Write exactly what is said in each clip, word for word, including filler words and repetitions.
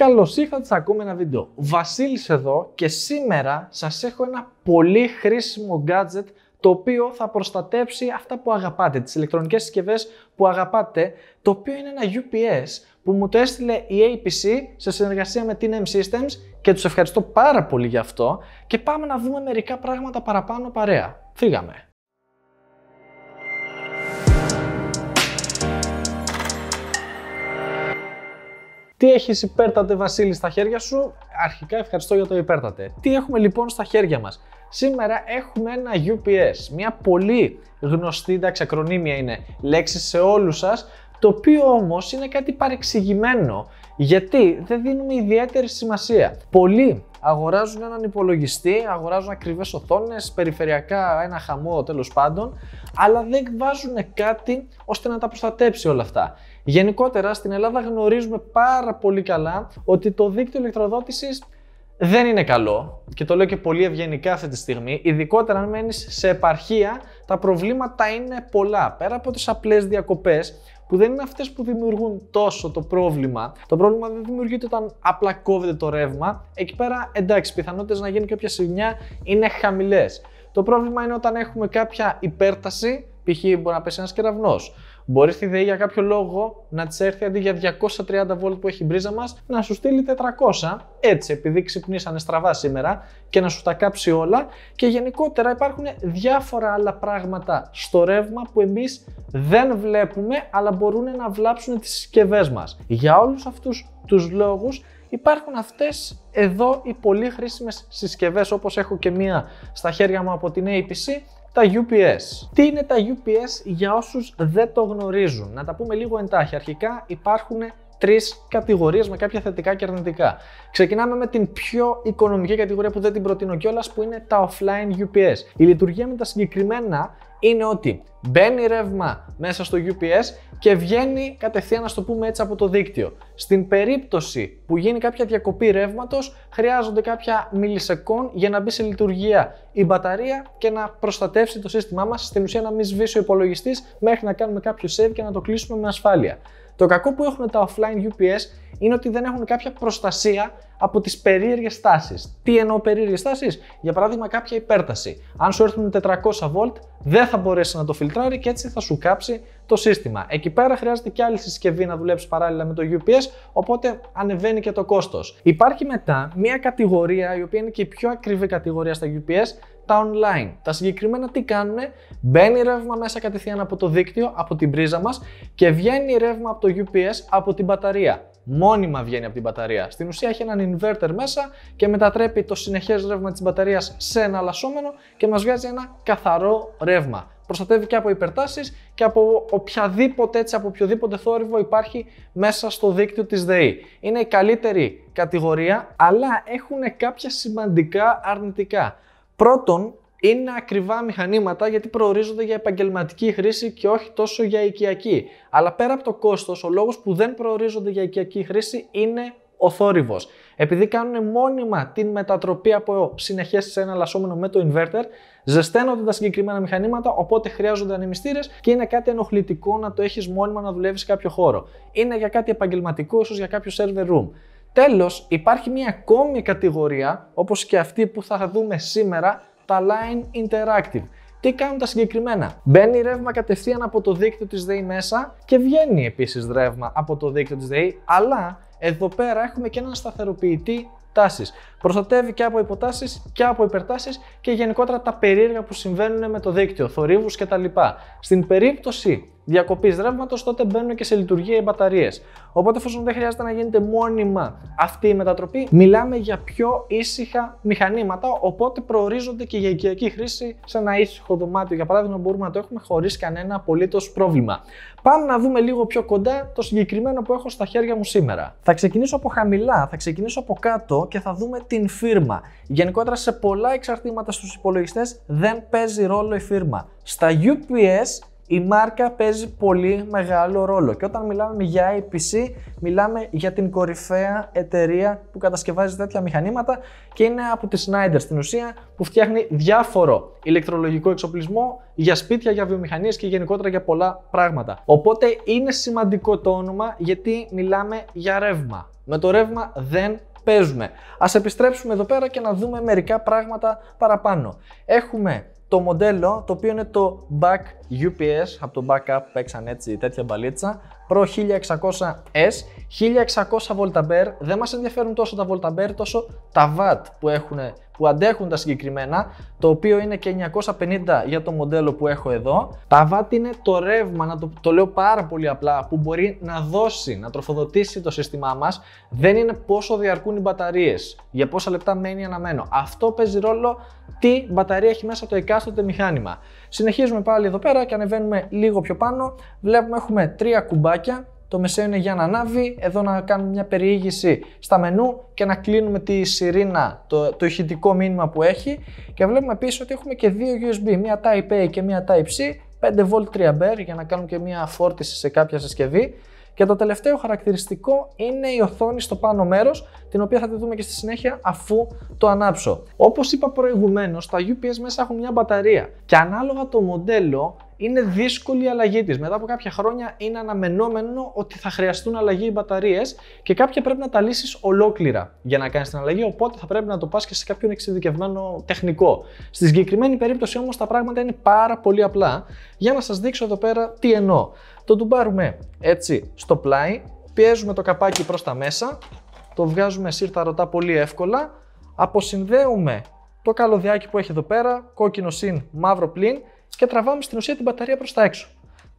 Καλώς ήρθατε σε ακόμα ένα βίντεο. Βασίλης εδώ και σήμερα σας έχω ένα πολύ χρήσιμο gadget το οποίο θα προστατέψει αυτά που αγαπάτε, τις ηλεκτρονικές συσκευές που αγαπάτε, το οποίο είναι ένα γιου πι ες που μου το έστειλε η έι πι σι σε συνεργασία με τι εν εμ Systems και τους ευχαριστώ πάρα πολύ γι' αυτό και πάμε να δούμε μερικά πράγματα παραπάνω παρέα. Φύγαμε! Τι έχεις υπέρτατε Βασίλη στα χέρια σου? Αρχικά ευχαριστώ για το υπέρτατε. Τι έχουμε λοιπόν στα χέρια μας? Σήμερα έχουμε ένα γιου πι ες, μια πολύ γνωστή, εντάξει ακρονίμια είναι λέξη σε όλους σας, το οποίο όμως είναι κάτι παρεξηγημένο, γιατί δεν δίνουμε ιδιαίτερη σημασία. Πολλοί αγοράζουν έναν υπολογιστή, αγοράζουν ακριβές οθόνες, περιφερειακά ένα χαμό τέλος πάντων, αλλά δεν βάζουν κάτι ώστε να τα προστατέψει όλα αυτά. Γενικότερα στην Ελλάδα γνωρίζουμε πάρα πολύ καλά ότι το δίκτυο ηλεκτροδότησης δεν είναι καλό και το λέω και πολύ ευγενικά αυτή τη στιγμή, ειδικότερα αν μένεις σε επαρχία τα προβλήματα είναι πολλά. Πέρα από τις απλές διακοπές που δεν είναι αυτές που δημιουργούν τόσο το πρόβλημα, το πρόβλημα δεν δημιουργείται όταν απλά κόβεται το ρεύμα, εκεί πέρα εντάξει πιθανότητες να γίνει κάποια ζημιά είναι χαμηλές. Το πρόβλημα είναι όταν έχουμε κάποια υπέρταση, π.χ. μπορεί να πέσει ένας κεραυνός. Μπορεί στη ΔΕΗ για κάποιο λόγο να της έρθει αντί για διακόσια τριάντα βολτ που έχει η μπρίζα μας να σου στείλει τετρακόσια, έτσι επειδή ξυπνήσανε στραβά σήμερα και να σου τα κάψει όλα. Και γενικότερα υπάρχουν διάφορα άλλα πράγματα στο ρεύμα που εμείς δεν βλέπουμε αλλά μπορούν να βλάψουν τις συσκευές μας. Για όλους αυτούς τους λόγους υπάρχουν αυτές εδώ οι πολύ χρήσιμες συσκευές, όπως έχω και μία στα χέρια μου από την έι πι σι, τα γιου πι ες. Τι είναι τα γιου πι ες για όσους δεν το γνωρίζουν? Να τα πούμε λίγο εντάχει. Αρχικά υπάρχουν τρεις κατηγορίες με κάποια θετικά και αρνητικά. Ξεκινάμε με την πιο οικονομική κατηγορία που δεν την προτείνω κιόλας, που είναι τα offline γιου πι ες. Η λειτουργία με τα συγκεκριμένα είναι ότι μπαίνει ρεύμα μέσα στο γιου πι ες και βγαίνει κατευθείαν, να το πούμε έτσι, από το δίκτυο. Στην περίπτωση που γίνει κάποια διακοπή ρεύματος, χρειάζονται κάποια μιλισεκόν για να μπει σε λειτουργία η μπαταρία και να προστατεύσει το σύστημά μας, στην ουσία να μην σβήσει ο υπολογιστής μέχρι να κάνουμε κάποιο save και να το κλείσουμε με ασφάλεια. Το κακό που έχουν τα offline γιου πι ες είναι ότι δεν έχουν κάποια προστασία από τις περίεργες στάσεις. Τι εννοώ περίεργες στάσεις? Για παράδειγμα, κάποια υπέρταση. Αν σου έρθουν τετρακόσια βολτ, δεν θα μπορέσει να το φιλτράρει και έτσι θα σου κάψει το σύστημα. Εκεί πέρα χρειάζεται και άλλη συσκευή να δουλέψει παράλληλα με το γιου πι ες, οπότε ανεβαίνει και το κόστος. Υπάρχει μετά μια κατηγορία, η οποία είναι και η πιο ακριβή κατηγορία στα γιου πι ες, τα online. Τα συγκεκριμένα τι κάνουνε? Μπαίνει ρεύμα μέσα κατευθείαν από το δίκτυο, από την πρίζα μας και βγαίνει ρεύμα από το γιου πι ες, από την μπαταρία. Μόνιμα βγαίνει από την μπαταρία. Στην ουσία έχει έναν inverter μέσα και μετατρέπει το συνεχές ρεύμα της μπαταρίας σε ένα αλλασσόμενο και μας βγάζει ένα καθαρό ρεύμα. Προστατεύει και από υπερτάσεις και από οποιαδήποτε, έτσι, από οποιοδήποτε θόρυβο υπάρχει μέσα στο δίκτυο της ΔΕΗ. Είναι η καλύτερη κατηγορία, αλλά έχουν κάποια σημαντικά αρνητικά. Πρώτον, είναι ακριβά μηχανήματα γιατί προορίζονται για επαγγελματική χρήση και όχι τόσο για οικιακή. Αλλά πέρα από το κόστος, ο λόγος που δεν προορίζονται για οικιακή χρήση είναι ο θόρυβος. Επειδή κάνουν μόνιμα την μετατροπή από συνεχές σε ένα αλλασσόμενο με το inverter, ζεσταίνονται τα συγκεκριμένα μηχανήματα, οπότε χρειάζονται ανεμιστήρες και είναι κάτι ενοχλητικό να το έχεις μόνιμα να δουλεύεις σε κάποιο χώρο. Είναι για κάτι επαγγελματικό, ίσως για κάποιο server room. Τέλος, υπάρχει μια ακόμη κατηγορία, όπως και αυτή που θα δούμε σήμερα, τα Line Interactive. Τι κάνουν τα συγκεκριμένα? Μπαίνει ρεύμα κατευθείαν από το δίκτυο της ΔΕΗ μέσα και βγαίνει επίσης ρεύμα από το δίκτυο της ΔΕΗ, αλλά εδώ πέρα έχουμε και έναν σταθεροποιητή τάσης. Προστατεύει και από υποτάσεις και από υπερτάσεις και γενικότερα τα περίεργα που συμβαίνουν με το δίκτυο, θορύβους κτλ. Στην περίπτωση διακοπής ρεύματος, τότε μπαίνουν και σε λειτουργία οι μπαταρίες. Οπότε, εφόσον δεν χρειάζεται να γίνεται μόνιμα αυτή η μετατροπή, μιλάμε για πιο ήσυχα μηχανήματα. Οπότε, προορίζονται και για οικιακή χρήση σε ένα ήσυχο δωμάτιο. Για παράδειγμα, μπορούμε να το έχουμε χωρίς κανένα απολύτως πρόβλημα. Πάμε να δούμε λίγο πιο κοντά το συγκεκριμένο που έχω στα χέρια μου σήμερα. Θα ξεκινήσω από χαμηλά, θα ξεκινήσω από κάτω και θα δούμε την φίρμα. Γενικότερα, σε πολλά εξαρτήματα στους υπολογιστές δεν παίζει ρόλο η φίρμα. Στα γιου πι ες, η μάρκα παίζει πολύ μεγάλο ρόλο και όταν μιλάμε για έι πι σι μιλάμε για την κορυφαία εταιρεία που κατασκευάζει τέτοια μηχανήματα και είναι από τη Schneider στην ουσία, που φτιάχνει διάφορο ηλεκτρολογικό εξοπλισμό για σπίτια, για βιομηχανίες και γενικότερα για πολλά πράγματα. Οπότε είναι σημαντικό το όνομα γιατί μιλάμε για ρεύμα. με το ρεύμα δεν παίζουμε. Ας επιστρέψουμε εδώ πέρα και να δούμε μερικά πράγματα παραπάνω. Έχουμε το μοντέλο το οποίο είναι το Back-γιου πι ες, από το Backup παίξαν έτσι τέτοια μπαλίτσα, Pro χίλια εξακόσια ες, χίλια εξακόσια βολταμπέρ, δεν μας ενδιαφέρουν τόσο τα βολταμπέρ, τόσο τα watt που, έχουν, που αντέχουν τα συγκεκριμένα, το οποίο είναι και εννιακόσια πενήντα για το μοντέλο που έχω εδώ. Τα watt είναι το ρεύμα, να το, το λέω πάρα πολύ απλά, που μπορεί να δώσει, να τροφοδοτήσει το σύστημά μας, δεν είναι πόσο διαρκούν οι μπαταρίες, για πόσα λεπτά μένει αναμένο. Αυτό παίζει ρόλο τι μπαταρία έχει μέσα το εκάστοτε μηχάνημα. Συνεχίζουμε πάλι εδώ πέρα και ανεβαίνουμε λίγο πιο πάνω, βλέπουμε έχουμε τρία κουμπάκια. Το μεσαίο είναι για να ανάβει, εδώ να κάνουμε μια περιήγηση στα μενού και να κλείνουμε τη σιρήνα, το, το ηχητικό μήνυμα που έχει. Και βλέπουμε επίσης ότι έχουμε και δύο γιου ες μπι, μια Type-A και μια Type-C, πέντε βολτ τρία αμπέρ για να κάνουμε και μια φόρτιση σε κάποια συσκευή. Και το τελευταίο χαρακτηριστικό είναι η οθόνη στο πάνω μέρος, την οποία θα τη δούμε και στη συνέχεια αφού το ανάψω. Όπως είπα προηγουμένως, τα γιου πι ες μέσα έχουν μια μπαταρία και ανάλογα το μοντέλο είναι δύσκολη η αλλαγή της. Μετά από κάποια χρόνια είναι αναμενόμενο ότι θα χρειαστούν αλλαγή οι μπαταρίες και κάποια πρέπει να τα λύσεις ολόκληρα για να κάνεις την αλλαγή, οπότε θα πρέπει να το πας και σε κάποιον εξειδικευμένο τεχνικό. Στη συγκεκριμένη περίπτωση όμως τα πράγματα είναι πάρα πολύ απλά. Για να σας δείξω εδώ πέρα τι εννοώ. Το τουμπάρουμε έτσι στο πλάι, πιέζουμε το καπάκι προς τα μέσα, το βγάζουμε σύρταρωτά πολύ εύκολα, αποσυνδέουμε το καλωδιάκι που έχει εδώ πέρα, κόκκινο συν, μαύρο πλην, και τραβάμε στην ουσία την μπαταρία προς τα έξω.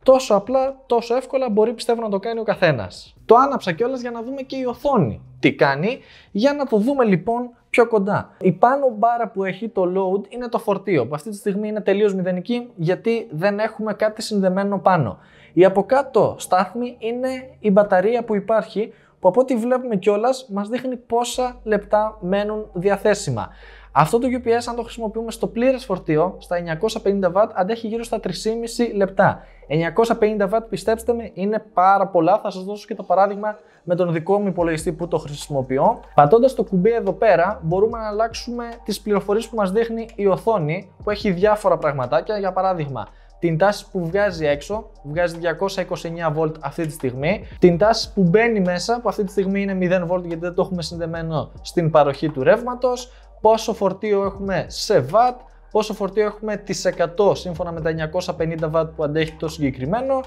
Τόσο απλά, τόσο εύκολα μπορεί πιστεύω να το κάνει ο καθένας. Το άναψα κιόλας για να δούμε και η οθόνη τι κάνει, για να το δούμε λοιπόν πιο κοντά. Η πάνω μπάρα που έχει το load είναι το φορτίο, που αυτή τη στιγμή είναι τελείως μηδενική γιατί δεν έχουμε κάτι συνδεμένο πάνω. Η από κάτω στάθμη είναι η μπαταρία που υπάρχει, που από ό,τι βλέπουμε κιόλας μας δείχνει πόσα λεπτά μένουν διαθέσιμα. Αυτό το γιου πι ες, αν το χρησιμοποιούμε στο πλήρες φορτίο, στα εννιακόσια πενήντα βατ, αντέχει γύρω στα τρία και μισή λεπτά. εννιακόσια πενήντα βατ, πιστέψτε με, είναι πάρα πολλά. Θα σας δώσω και το παράδειγμα με τον δικό μου υπολογιστή που το χρησιμοποιώ. Πατώντας το κουμπί εδώ πέρα, μπορούμε να αλλάξουμε τις πληροφορίες που μας δείχνει η οθόνη, που έχει διάφορα πραγματάκια. Για παράδειγμα, την τάση που βγάζει έξω, βγάζει διακόσια είκοσι εννέα βολτ αυτή τη στιγμή. Την τάση που μπαίνει μέσα, που αυτή τη στιγμή είναι μηδέν βολτ γιατί δεν το έχουμε συνδεμένο στην παροχή του ρεύματος. Πόσο φορτίο έχουμε σε watt, πόσο φορτίο έχουμε τις εκατό σύμφωνα με τα εννιακόσια πενήντα βατ που αντέχει το συγκεκριμένο,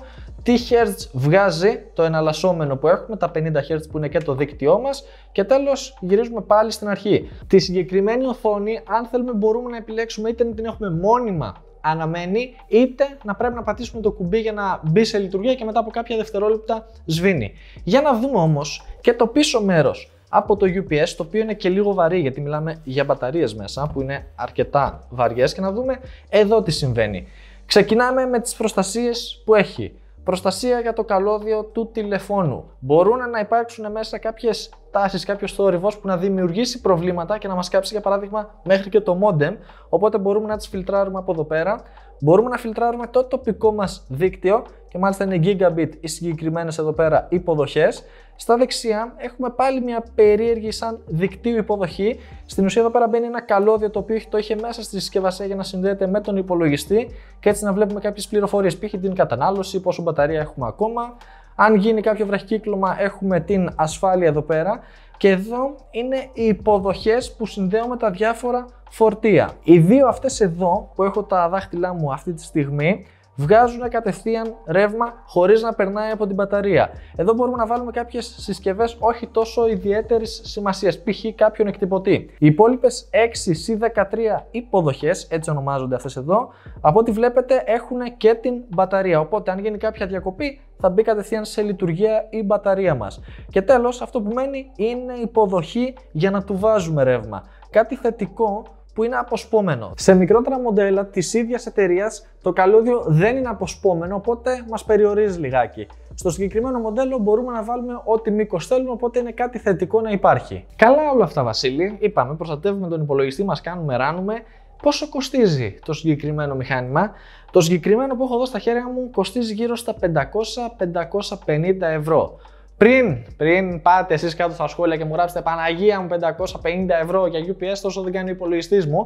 τι hertz βγάζει το εναλλασσόμενο που έχουμε, τα πενήντα χερτζ που είναι και το δίκτυό μας, και τέλος γυρίζουμε πάλι στην αρχή. Τη συγκεκριμένη οθόνη, αν θέλουμε, μπορούμε να επιλέξουμε είτε να την έχουμε μόνιμα αναμένει, είτε να πρέπει να πατήσουμε το κουμπί για να μπει σε λειτουργία και μετά από κάποια δευτερόλεπτα σβήνει. Για να δούμε όμως και το πίσω μέρος από το γιου πι ες, το οποίο είναι και λίγο βαρύ γιατί μιλάμε για μπαταρίες μέσα που είναι αρκετά βαριές, και να δούμε εδώ τι συμβαίνει. Ξεκινάμε με τις προστασίες που έχει. Προστασία για το καλώδιο του τηλεφώνου. Μπορούν να υπάρξουν μέσα κάποιες τάσεις, κάποιος θόρυβος που να δημιουργήσει προβλήματα και να μας κάψει για παράδειγμα μέχρι και το modem, οπότε μπορούμε να τις φιλτράρουμε από εδώ πέρα. Μπορούμε να φιλτράρουμε το τοπικό μας δίκτυο και μάλιστα είναι gigabit οι συγκεκριμένες εδώ πέρα υποδοχές. Στα δεξιά έχουμε πάλι μια περίεργη σαν δικτύου υποδοχή. Στην ουσία εδώ πέρα μπαίνει ένα καλώδιο το οποίο το είχε μέσα στη συσκευασία για να συνδέεται με τον υπολογιστή και έτσι να βλέπουμε κάποιες πληροφορίες, π.χ. την κατανάλωση, πόσο μπαταρία έχουμε ακόμα. Αν γίνει κάποιο βραχικύκλωμα έχουμε την ασφάλεια εδώ πέρα. Και εδώ είναι οι υποδοχές που συνδέουμε τα διάφορα φορτία. Οι δύο αυτές εδώ που έχω τα δάχτυλά μου αυτή τη στιγμή βγάζουν κατευθείαν ρεύμα χωρίς να περνάει από την μπαταρία. Εδώ μπορούμε να βάλουμε κάποιες συσκευές όχι τόσο ιδιαίτερης σημασίας, π.χ. κάποιον εκτυπωτή. Οι υπόλοιπες έξι συν δεκατρία υποδοχές, έτσι ονομάζονται αυτές εδώ, από ό,τι βλέπετε έχουν και την μπαταρία. Οπότε, αν γίνει κάποια διακοπή, θα μπει κατευθείαν σε λειτουργία η μπαταρία μας. Και τέλος, αυτό που μένει είναι υποδοχή για να του βάζουμε ρεύμα. Κάτι θετικό που είναι αποσπόμενο. Σε μικρότερα μοντέλα της ίδιας εταιρείας το καλώδιο δεν είναι αποσπόμενο, οπότε μας περιορίζει λιγάκι. Στο συγκεκριμένο μοντέλο μπορούμε να βάλουμε ό,τι μήκος θέλουμε, οπότε είναι κάτι θετικό να υπάρχει. Καλά όλα αυτά, Βασίλη. Είπαμε, προστατεύουμε τον υπολογιστή μας, κάνουμε, ράνουμε. Πόσο κοστίζει το συγκεκριμένο μηχάνημα? Το συγκεκριμένο που έχω εδώ στα χέρια μου κοστίζει γύρω στα πεντακόσια με πεντακόσια πενήντα ευρώ. Πριν, πριν πάτε εσείς κάτω στα σχόλια και μου γράψετε «Παναγία μου, πεντακόσια πενήντα ευρώ για γιου πι ες, τόσο δεν κάνει ο υπολογιστής μου»,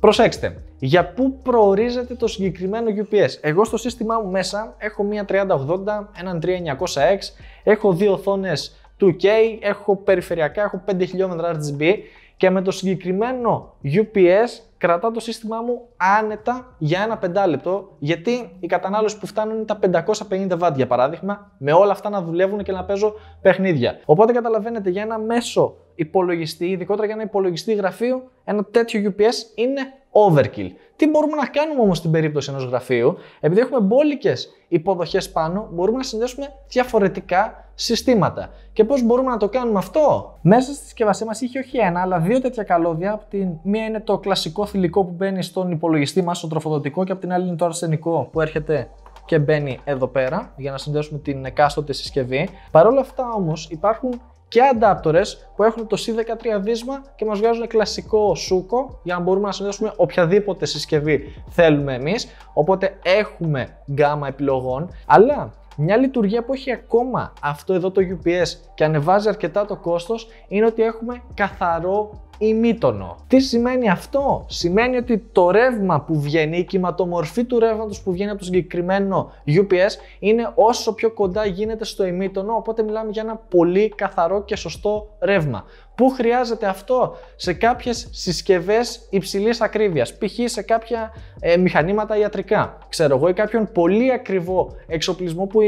προσέξτε, για πού προορίζεται το συγκεκριμένο γιου πι ες. Εγώ στο σύστημά μου μέσα έχω μία τριάντα ογδόντα, έναν τρία εννιακόσια εξ, έχω δύο οθόνες δύο κέι, έχω περιφερειακά, έχω πέντε χιλιόμετρα αρ τζι μπι και με το συγκεκριμένο γιου πι ες κρατά το σύστημά μου άνετα για ένα πεντάλεπτο, γιατί η κατανάλωση που φτάνουν είναι τα πεντακόσια πενήντα βατ για παράδειγμα, με όλα αυτά να δουλεύουν και να παίζω παιχνίδια. Οπότε καταλαβαίνετε, για ένα μέσο υπολογιστή, ειδικότερα για ένα υπολογιστή γραφείου, ένα τέτοιο γιου πι ες είναι overkill. Τι μπορούμε να κάνουμε όμως στην περίπτωση ενός γραφείου? Επειδή έχουμε μπόλικες υποδοχές πάνω, μπορούμε να συνδέσουμε διαφορετικά συστήματα. Και πώς μπορούμε να το κάνουμε αυτό? Μέσα στη συσκευασία μας είχε όχι ένα, αλλά δύο τέτοια καλώδια. Από την μία είναι το κλασικό θηλυκό που μπαίνει στον υπολογιστή μας, στο τροφοδοτικό, και από την άλλη είναι το αρσενικό που έρχεται και μπαίνει εδώ πέρα για να συνδέσουμε την εκάστοτε συσκευή. Παρ' όλα αυτά όμως υπάρχουν και αντάπτορες που έχουν το σι δεκατρία βίσμα και μας βγάζουν κλασικό σούκο για να μπορούμε να συνδέσουμε οποιαδήποτε συσκευή θέλουμε εμείς. Οπότε έχουμε γκάμα επιλογών, αλλά μια λειτουργία που έχει ακόμα αυτό εδώ το γιου πι ες και ανεβάζει αρκετά το κόστος είναι ότι έχουμε καθαρό ημίτονο. Τι σημαίνει αυτό? Σημαίνει ότι το ρεύμα που βγαίνει, η κυματομορφή του ρεύματος που βγαίνει από το συγκεκριμένο γιου πι ες είναι όσο πιο κοντά γίνεται στο ημίτονο, οπότε μιλάμε για ένα πολύ καθαρό και σωστό ρεύμα. Πού χρειάζεται αυτό? Σε κάποιες συσκευές υψηλής ακρίβειας, π.χ. σε κάποια ε, μηχανήματα ιατρικά, ξέρω εγώ, ή κάποιον πολύ ακριβό εξοπλισμό που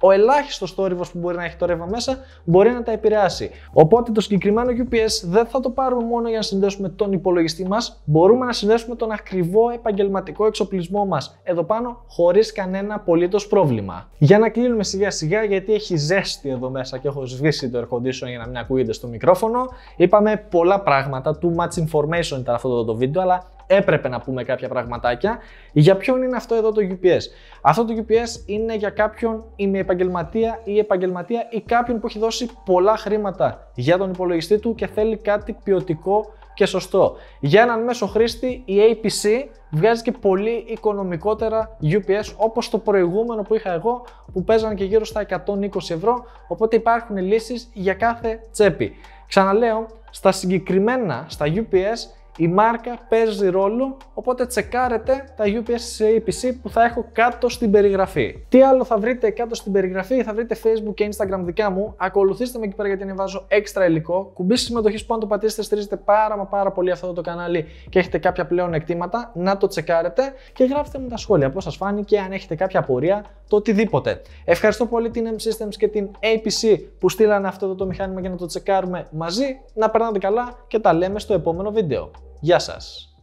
ο ελάχιστος θόρυβος που μπορεί να έχει το ρεύμα μέσα μπορεί να τα επηρεάσει. Οπότε το συγκεκριμένο γιου πι ες δεν θα το πάρουμε μόνο για να συνδέσουμε τον υπολογιστή μας, μπορούμε να συνδέσουμε τον ακριβό επαγγελματικό εξοπλισμό μας εδώ πάνω χωρίς κανένα απολύτως πρόβλημα. Για να κλείνουμε σιγά σιγά, γιατί έχει ζέστη εδώ μέσα και έχω σβήσει το air condition για να μην ακούγεται στο μικρόφωνο. Είπαμε πολλά πράγματα, too much information ήταν αυτό το βίντεο, αλλά έπρεπε να πούμε κάποια πραγματάκια. Για ποιον είναι αυτό εδώ το γιου πι ες? Αυτό το γιου πι ες είναι για κάποιον ημιεπαγγελματία ή επαγγελματία ή κάποιον που έχει δώσει πολλά χρήματα για τον υπολογιστή του και θέλει κάτι ποιοτικό και σωστό. Για έναν μέσο χρήστη η έι πι σι βγάζει και πολύ οικονομικότερα γιου πι ες, όπως το προηγούμενο που είχα εγώ που παίζανε και γύρω στα εκατόν είκοσι ευρώ, οπότε υπάρχουν λύσεις για κάθε τσέπη. Ξαναλέω, στα συγκεκριμένα, στα γιου πι ες, η μάρκα παίζει ρόλο, οπότε τσεκάρετε τα γιου πι ες έι πι σι που θα έχω κάτω στην περιγραφή. Τι άλλο θα βρείτε κάτω στην περιγραφή? Θα βρείτε Facebook και Instagram δικά μου. Ακολουθήστε με εκεί πέρα γιατί ανεβάζω έξτρα υλικό. Κουμπί συμμετοχής που αν το πατήσετε στηρίζετε πάρα μα πάρα πολύ αυτό το κανάλι και έχετε κάποια πλέον εκτήματα. Να το τσεκάρετε και γράψτε μου τα σχόλια πώς σας φάνηκε, αν έχετε κάποια απορία, το οτιδήποτε. Ευχαριστώ πολύ την τι εν εμ Systems και την έι πι σι που στείλανε αυτό το μηχάνημα για να το τσεκάρουμε μαζί. Να περνάτε καλά και τα λέμε στο επόμενο βίντεο. Γεια σας!